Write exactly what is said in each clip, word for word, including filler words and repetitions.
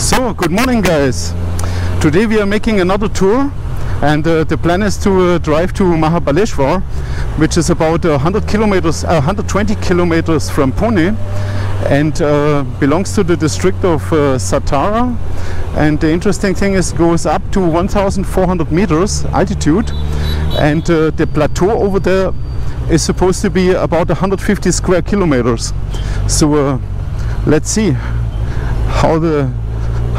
So, good morning guys. Today we are making another tour, and uh, the plan is to uh, drive to Mahabaleshwar, which is about one hundred kilometers, uh, one hundred twenty kilometers from Pune, and uh, belongs to the district of uh, Satara. And the interesting thing is, it goes up to one thousand four hundred meters altitude, and uh, the plateau over there is supposed to be about one hundred fifty square kilometers. So uh, let's see how the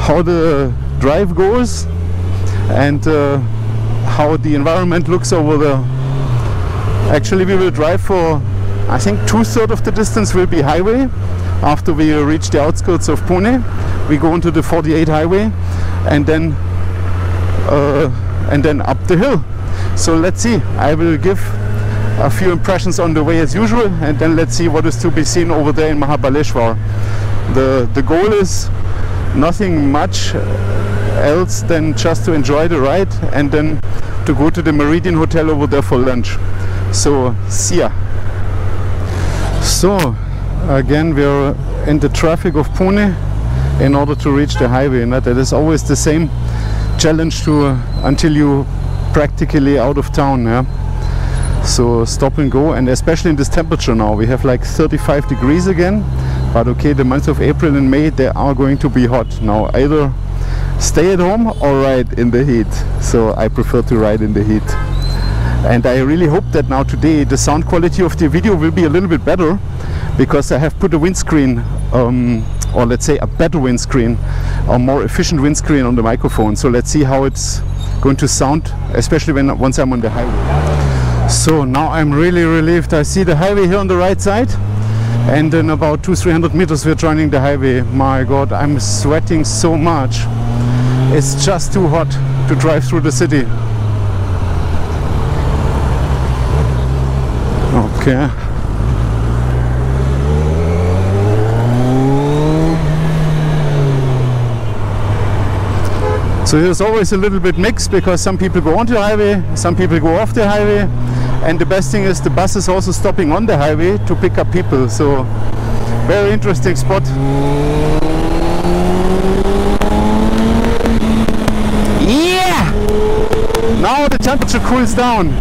how the drive goes and uh, how the environment looks over there. Actually, we will drive for, I think, two-thirds of the distance will be highway. After we reach the outskirts of Pune, we go into the forty-eight highway, and then uh, and then up the hill. So let's see. I will give a few impressions on the way as usual, and then let's see what is to be seen over there in Mahabaleshwar. The, the goal is nothing much else than just to enjoy the ride and then to go to the Meridien hotel over there for lunch. So, see ya! So, again we are in the traffic of Pune in order to reach the highway, and that is always the same challenge to uh, until you practically out of town. Yeah? So stop and go, and especially in this temperature now, we have like thirty-five degrees again, but okay, the months of April and May, they are going to be hot. Now either stay at home or ride in the heat, so I prefer to ride in the heat. And I really hope that now today the sound quality of the video will be a little bit better, because I have put a windscreen, um, or let's say a better windscreen, a more efficient windscreen on the microphone. So let's see how it's going to sound, especially when once I'm on the highway. So now I'm really relieved. I see the highway here on the right side, and in about two to three hundred meters we're joining the highway. My god, I'm sweating so much. It's just too hot to drive through the city. Okay. So there's always a little bit mixed, because some people go onto the highway, some people go off the highway, and the best thing is the bus is also stopping on the highway to pick up people. So very interesting spot. Yeah! Now the temperature cools down.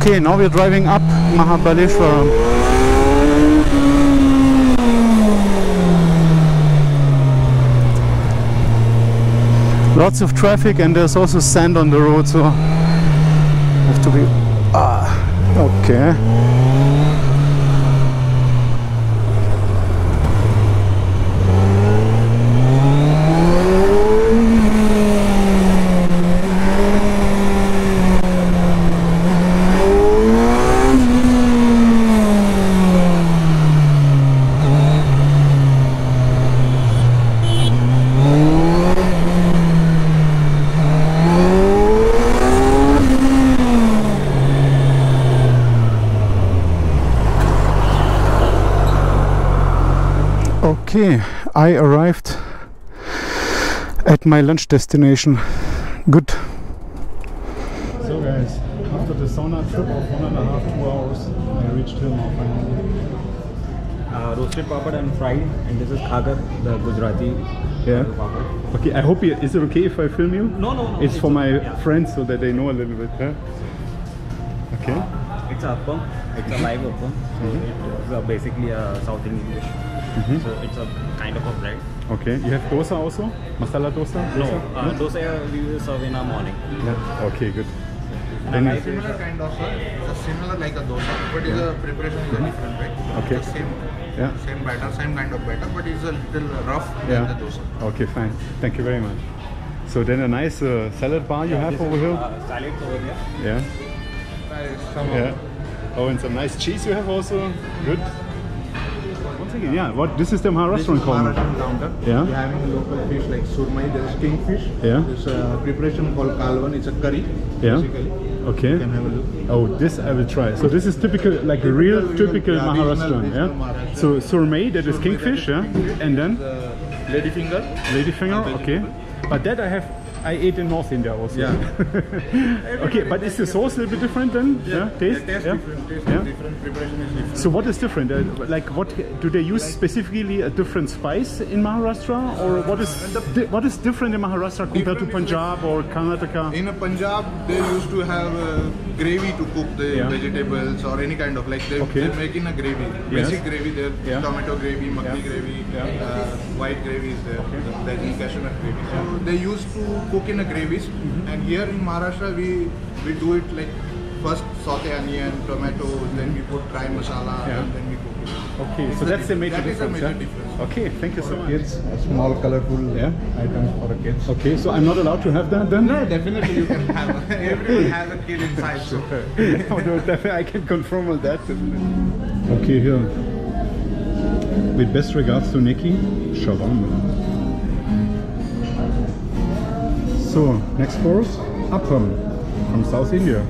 Okay, now we're driving up Mahabaleshwar. Lots of traffic, and there's also sand on the road, so have to be ah okay. Okay, I arrived at my lunch destination. Good. So guys, after the sauna trip of one and a half, two hours, I reached here now finally. Uh, roasted papad and fried, and this is khagar, the Gujarati. Yeah. Papad. Okay, I hope you, is it okay if I film you? No, no, no. It's, it's for my okay, yeah. friends so that they know a little bit. Huh? Okay. Uh, it's appam. It's a live appam. So mm-hmm. it's uh, basically a uh, South Indian dish. Mm-hmm. So it's a kind of a bread. Okay, you have dosa also? Masala dosa? No, dosa, uh, no? dosa we will serve in our morning. Yeah. Okay, good. And then similar kind of, it's a similar like a dosa, but yeah. it's a preparation is mm-hmm. a different, right? Okay. It's a same, yeah. same batter, same kind of batter, but it's a little rough yeah. than the dosa. Okay, fine. Thank you very much. So then a nice uh, salad bar you yeah, have over is, here. Uh, salad over here. Yeah. Yeah. Oh, and some nice cheese you have also. Good. Yeah, what this is the Maharashtrian counter. Yeah. We're having local fish like surmai, there's kingfish. Yeah. There's a preparation called kalvan, it's a curry. Yeah. Basically. Okay. You can have a look. Oh, this I will try. So this is typical, like typical, real typical yeah, Maharashtrian. Regional, regional yeah. Maharashtra. So surmai, that surmai, is kingfish, that is yeah. Kingfish. And then the lady finger. Lady finger, okay. But that I have I ate in North India also. Yeah. Okay, but is the sauce a little bit different then? Yeah, yeah. taste, taste yeah. different, taste yeah. different, preparation is different. So what is different? Uh, like what do they use like specifically a different spice in Maharashtra, or what is the, what is different in Maharashtra compared to Punjab like, or Karnataka? In a Punjab, they used to have uh, gravy to cook the yeah. vegetables or any kind of like they okay. they make in a gravy, yes. basic gravy there, yeah. tomato gravy, makki yeah. gravy, yeah. Uh, white gravy is there, okay. the, the cashew nut gravy. So yeah. they used to cook in a gravies mm-hmm. and here in Maharashtra we we do it like first saute onion, tomato, then we put dry masala yeah. and then we cook it. Okay, it's so that's the major, that difference, is a major yeah? difference. Okay, thank you for so much. Kids, a small colorful yeah. items for the kids. Okay, so I'm not allowed to have that then? No, definitely you can have a, everyone has a kid inside. So. no, no, I can confirm all that. Okay, here. With best regards to Nikki, shawarma. So, next course, Appam from South India.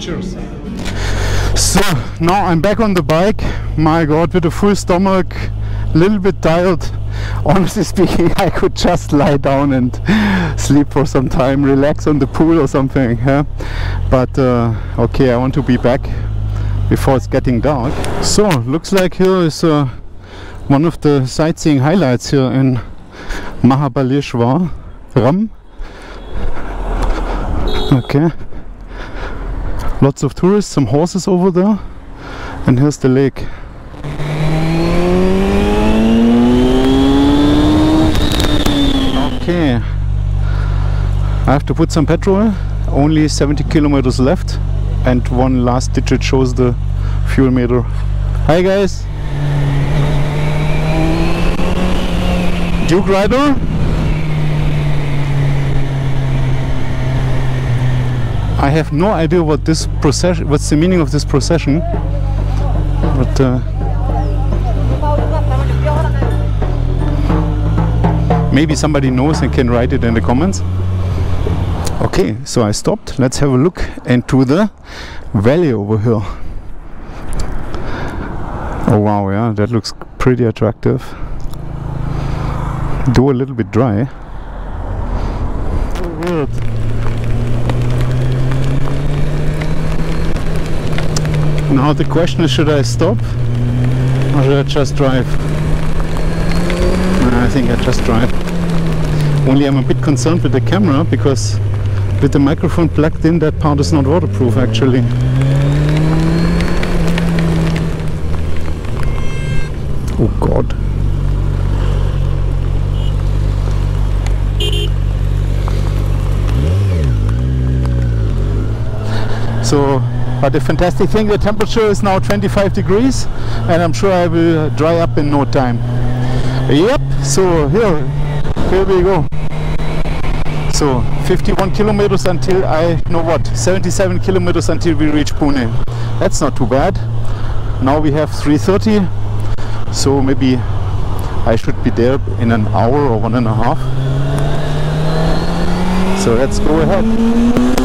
Cheers. So, now I'm back on the bike. My God, with a full stomach, a little bit tired. Honestly speaking, I could just lie down and sleep for some time, relax on the pool or something. Yeah? But, uh, okay, I want to be back before it's getting dark. So, looks like here is uh, one of the sightseeing highlights here in Mahabaleshwar. Ram. Okay, lots of tourists, some horses over there, and here's the lake. Okay, I have to put some petrol, only seventy kilometers left, and one last digit shows the fuel meter. Hi guys! Duke Rider? I have no idea what this procession, what's the meaning of this procession, but uh, maybe somebody knows and can write it in the comments. Okay, so I stopped. Let's have a look into the valley over here. Oh wow, yeah, that looks pretty attractive. Though a little bit dry. Oh, weird. Now the question is, should I stop or should I just drive? I think I just drive. Only I'm a bit concerned with the camera because with the microphone plugged in, that part is not waterproof actually. Oh God. So. But the fantastic thing, the temperature is now twenty-five degrees and I'm sure I will dry up in no time. Yep, so here, here we go. So fifty-one kilometers until I know what, seventy-seven kilometers until we reach Pune. That's not too bad. Now we have three thirty, so maybe I should be there in an hour or one and a half. So let's go ahead.